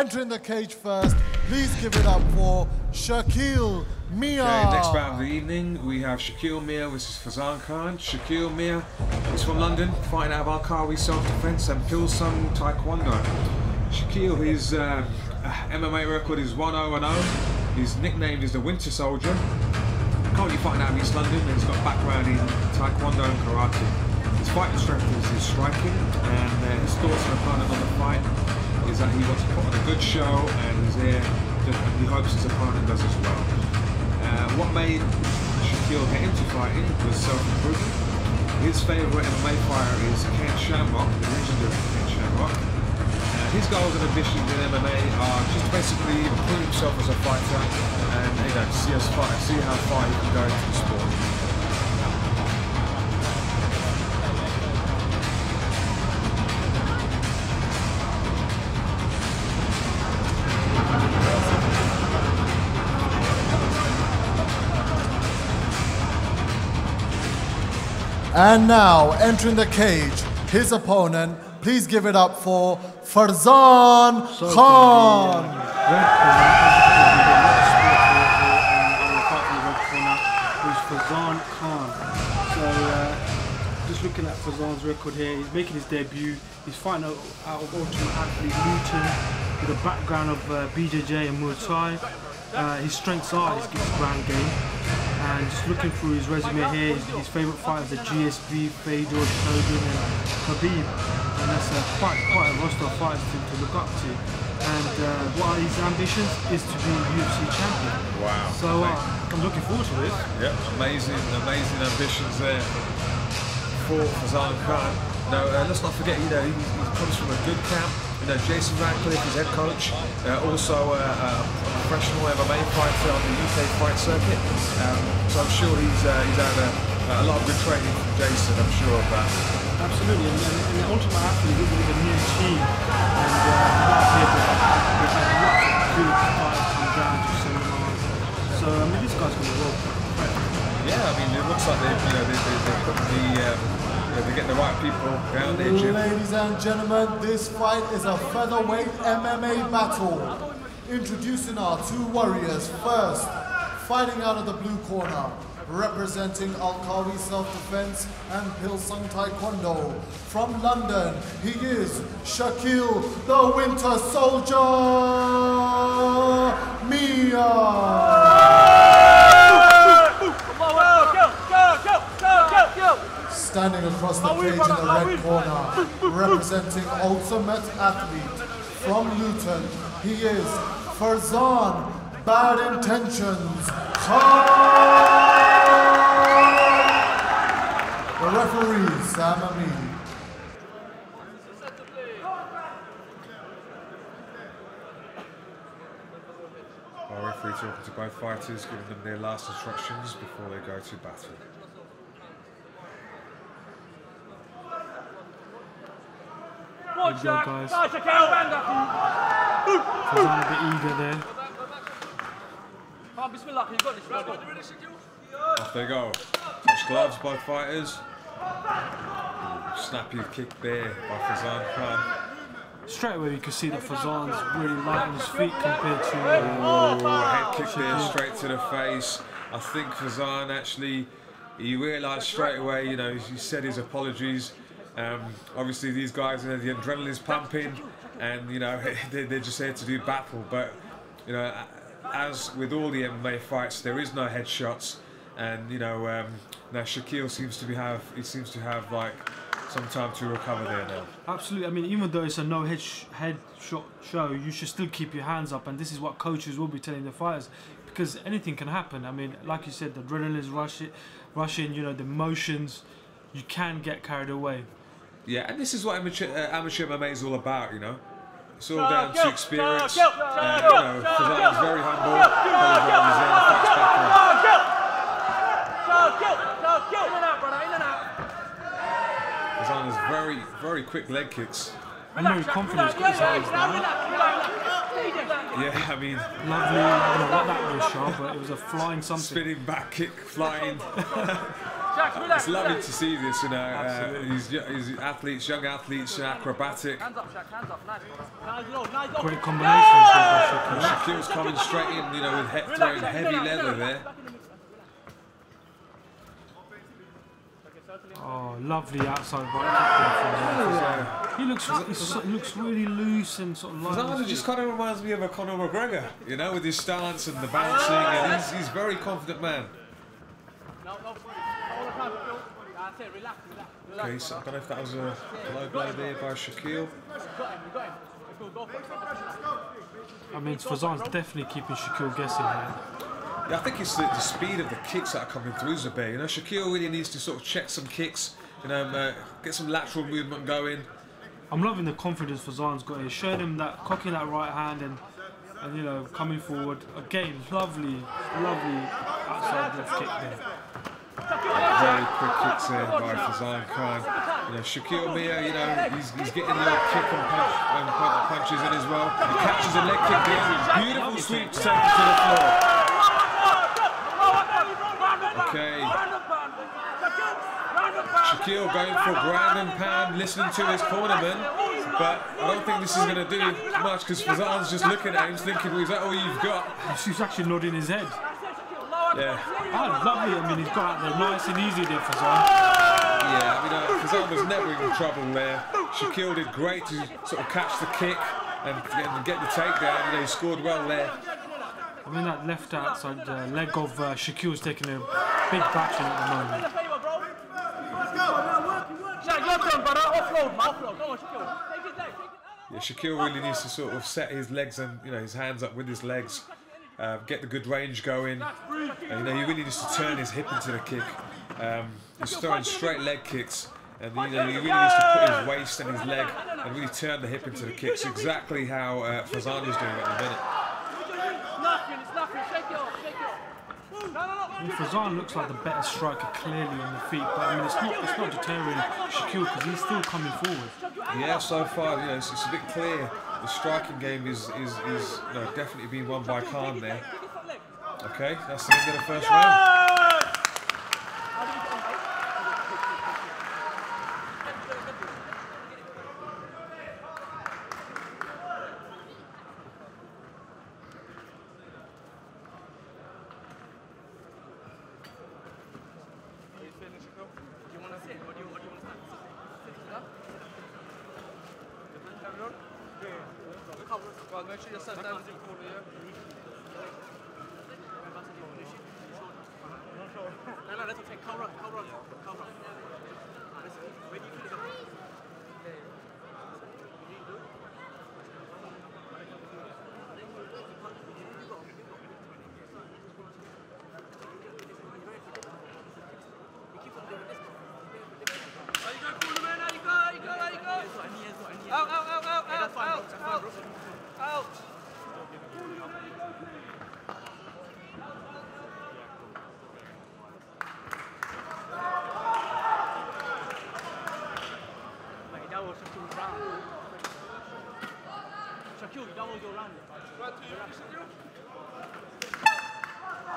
entering the cage first. Please give it up for Shakil Miah. Okay, next bout of the evening, we have Shakil Miah versus Farzaan Khan. Shakil Miah is from London, fighting out of Al Qawi Self Defence and Pilsung Taekwondo. Shakil, his MMA record is 1-0-0. His nickname is the Winter Soldier. Currently fighting out of East London, and he's got background in Taekwondo and Karate. His fighting strength is his striking, and his thoughts and opponent on the fight is that he wants to put on a good show, and he's there, and he hopes his opponent does as well. What made Shakil get into fighting was self-improvement. His favourite MMA fighter is Ken Shamrock, the legendary Ken Shamrock. His goals and ambitions in MMA are just basically improve himself as a fighter, and you know, see how far he can go into the sport. And now, entering the cage, his opponent, please give it up for Farzaan Khan. Farzaan Khan. So, just looking at Farzaan's record here, he's making his debut. He's fighting out of Ultimate Athlete Luton with a background of BJJ and Muay Thai. His strengths are his ground game. And just looking through his resume here, his favourite fighters are GSP, Fedor, and Khabib. And that's quite a roster of fighters to look up to. And what are his ambitions? Is to be a UFC champion. Wow. So I'm looking forward to this. Yep, amazing ambitions there for Farzaan Khan. Now, let's not forget, you know, he comes from a good camp. You know, Jason Radcliffe, his head coach, also a professional MMA fighter on the UK fight circuit. So I'm sure he's had a lot of good training from Jason, I'm sure of that. Absolutely, and the Ultimate Athlete is with a new team, and last year we've had lots of good fights and down to seminars. So I mean, this guy's going to work. Yeah, I mean, it looks like they've got the to get the right people around their gym. Ladies and gentlemen, this fight is a featherweight MMA battle. Introducing our two warriors. First, fighting out of the blue corner, representing Al Qawi Self Defence and Pilsung Taekwondo. From London, he is Shakil the Winter Soldier Miah. Standing across the cage in the red corner, representing Ultimate Athlete from Luton, he is Farzaan Bad Intentions Khan. The referee, Sam Amidi. Our referee talking to both fighters, giving them their last instructions before they go to battle. Good job, guys. Farzaan a bit eager there. Off they go. Touch gloves, both fighters. Snappy kick there by Farzaan Khan. Straight away, you can see that Farzan's really light on his feet compared to. Head kick there, straight to the face. I think Farzaan actually, he realised straight away. You know, he said his apologies. Obviously these guys, you know, the adrenaline's pumping, and you know they're just here to do battle. But you know, as with all the MMA fights, there is no headshots, and you know now Shakil seems to have like some time to recover there now. Absolutely. I mean, even though it's a no headshot show, you should still keep your hands up, and this is what coaches will be telling the fighters, because anything can happen. I mean, like you said, the adrenaline's rushing. You know, the emotions. You can get carried away. Yeah, and this is what amateur MMA is all about, you know. It's all down to experience. You know, Farzaan is very humble. Farzaan has very quick leg kicks. No confidence got his eyes down. Yeah, I mean, lovely. I don't know what that was, but it was a flying something. Spinning back kick, flying. It's lovely to see this, you know. These athletes, young athletes, acrobatic. Hands up, Shaq, hands up, nice. Great combinations. Shakil's coming straight in, you know, with throwing heavy leather there. Oh, lovely outside right kick. He looks really loose and sort of light. It just kind of reminds me of a Conor McGregor, you know, with his stance and the bouncing. And he's a very confident man. Okay, so I don't know if that was a low blow there by Shakil. I mean, Farzan's definitely keeping Shakil guessing here. Yeah, I think it's the speed of the kicks that are coming through is a bit. You know, Shakil really needs to sort of check some kicks, you know, get some lateral movement going. I'm loving the confidence Farzan's got here. Showed him that, cocking that right hand and you know, coming forward. Again, lovely outside left kick there. Very quick kicks in by Farzaan Khan. You know, Shakil Miah, you know, he's getting the old kick and punches in as well. He catches a leg kick there. Beautiful sweep taken to the floor. Okay. Shakil going for ground and pound, listening to his cornerman, but I don't think this is going to do much because Farzan's just looking at him, thinking, well, is that all you've got? He's actually nodding his head. Yeah. Oh, lovely. I mean, he's got out there nice and easy there, Farzaan. Yeah, I mean, Farzaan was never in trouble there. Shakil did great to sort of catch the kick and get the takedown. You know, he scored well there. I mean, that left outside leg of Shakil's taking a big batch in at the moment. Yeah, Shakil really needs to sort of set his legs and, you know, his hands up with his legs, get the good range going. And, you know, he really needs to turn his hip into the kick. He's throwing straight leg kicks, and you know, he really needs to put his waist and his leg and really turn the hip into the kicks. Exactly how Farzaan is doing at the minute. I mean, Farzaan looks like the better striker clearly on the feet, but I mean, it's not deterring Shakil because he's still coming forward. Yeah, so far, you know, it's a bit clear. The striking game is you know, definitely being won by Khan there. Okay, that's the end of the first round.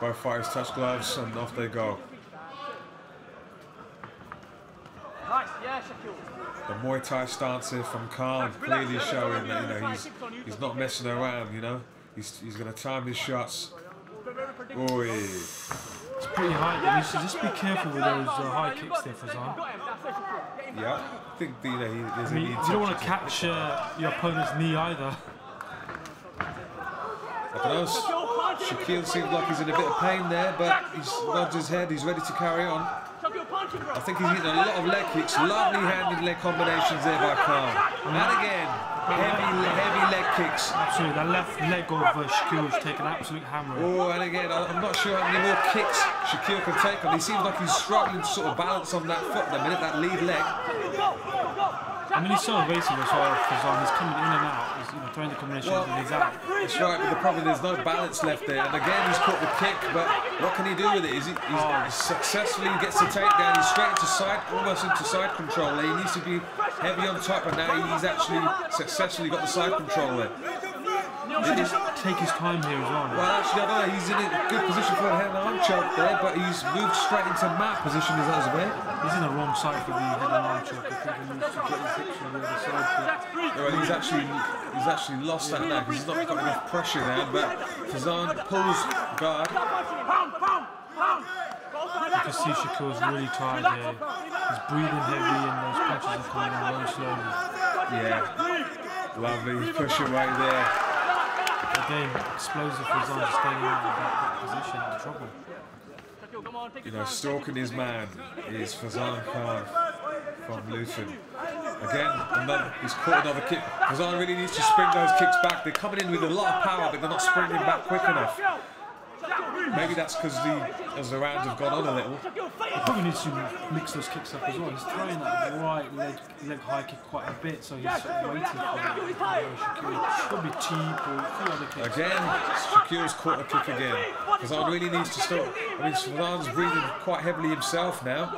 Both fighters touch gloves and off they go. Nice, yeah, Shakil. The Muay Thai stance here from Khan clearly showing that, you know, he's not messing around, you know. He's going to time his shots. Oi. It's pretty high there. You should just be careful with those high kicks there, Farzaan. Yeah, I think, you know, there's a need. You don't want to catch your opponent's knee either. Shakil seems like he's in a bit of pain there, but he's nodded his head, he's ready to carry on. I think he's hitting a lot of leg kicks, lovely handed leg combinations there by Khan. And again, heavy leg kicks. Absolutely, that left leg of Shakil's taken an absolute hammer. Oh, and again, I'm not sure how many more kicks Shakil can take on. He seems like he's struggling to sort of balance on that foot at the minute, that lead leg. I mean, he's so evasive as well, Farzaan. He's coming in and out. He's, you know, throwing the combinations and he's out. That's right, but the problem is there's no balance left there. And again, he's caught the kick, but what can he do with it? He successfully gets the takedown. He's straight into side, almost into side control there. He needs to be heavy on top, and now he's actually successfully got the side control there. should just take his time here as well. Well, actually, I know he's in a good position for a headline choke there, but he's moved straight into mat position as well. He's in the wrong side for the headline choke. I think he needs to get his hips on the other side. Well, he's actually lost that now because he's not got enough pressure there. But Farzaan pulls guard. You can see Shakil's really tired here. He's breathing heavy and those punches are coming very slowly. Yeah, lovely pressure right there. Again, explosive Farzaan staying out of that position, in trouble. You know, stalking his man is Farzaan Khan from Luton. Again, he's caught another kick. Farzaan really needs to spring those kicks back. They're coming in with a lot of power, but they're not springing back quick enough. Maybe that's because as the rounds have gone on a little. He probably needs to mix those kicks up as well. He's throwing that right leg high kick quite a bit, so he's waiting for Shakil. Probably cheap or a few other kicks. Again, Shakil's caught a kick again. Farzaan really needs to stop. I mean, Fazaan's breathing quite heavily himself now.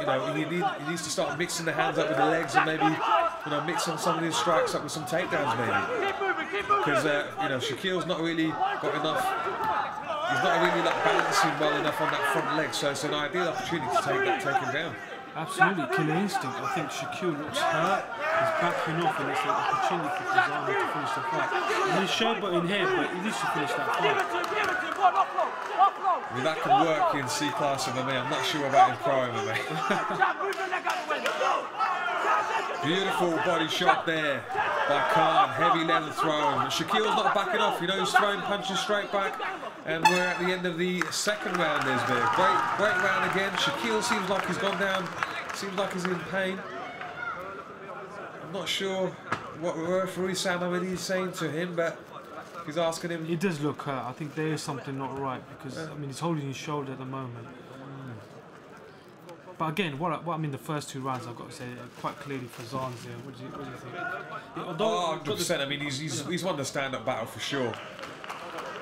You know, he needs to start mixing the hands up with the legs and maybe, you know, mixing some of his strikes up with some takedowns maybe. Because, you know, Shakil's not really got enough. He's not really like balancing well enough on that front leg, so it's an ideal opportunity to take him down. Absolutely, killer instinct. I think Shakil looks hurt, he's backing off, and it's an opportunity for Farzaan to finish the fight. He's showboating here, but he needs to finish that fight. I mean, that could work in C-class MMA. I'm not sure about in pro MMA. Beautiful body shot there by Khan. Heavy level thrown. Shakil's not backing off. You know, he's throwing punches straight back. And we're at the end of the second round, there's been a great round again. Shakil seems like he's gone down, seems like he's in pain. I'm not sure what referee Sam Amidi is saying to him, but he's asking him. He does look hurt. I think there is something not right because, I mean, he's holding his shoulder at the moment. But again, what I mean, the first two rounds, I've got to say, quite clearly Fazaan's here. What do you think? Yeah, although, 100%. I mean, he's won the stand-up battle for sure.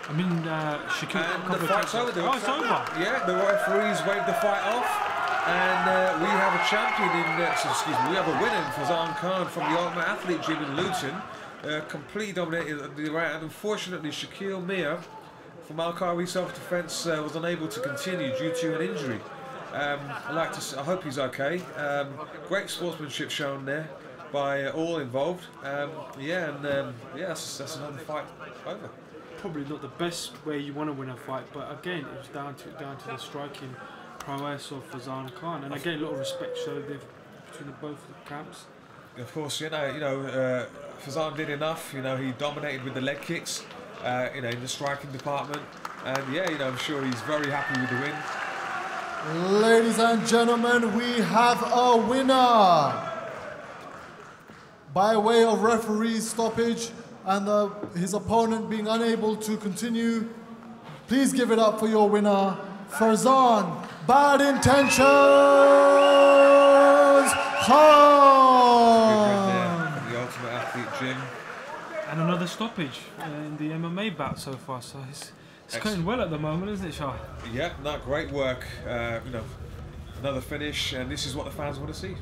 I mean, Shakil. And the fight's over. Oh, it's over. Yeah, the referees waved the fight off, and we have a champion in. Excuse me, we have a winner, Farzaan Khan from the Ultimate Athlete gym in Luton. Completely dominated the round. Unfortunately, Shakil Miah from Al Qawi Self Defence was unable to continue due to an injury. I hope he's okay. Great sportsmanship shown there by all involved. That's another fight over. Probably not the best way you want to win a fight, but again, it was down to the striking prowess of Farzaan Khan, and again, a lot of respect showed there between both the camps. Of course, you know, Farzaan did enough. You know, he dominated with the leg kicks, you know, in the striking department, and yeah, you know, I'm sure he's very happy with the win. Ladies and gentlemen, we have a winner by way of referee stoppage. And his opponent being unable to continue. Please give it up for your winner, Farzaan Bad Intentions Khan. Good win there from the Ultimate Athlete gym. And another stoppage in the MMA bout so far. So it's going well at the moment, isn't it, Shah? Yeah, no, great work. You know, another finish, and this is what the fans want to see.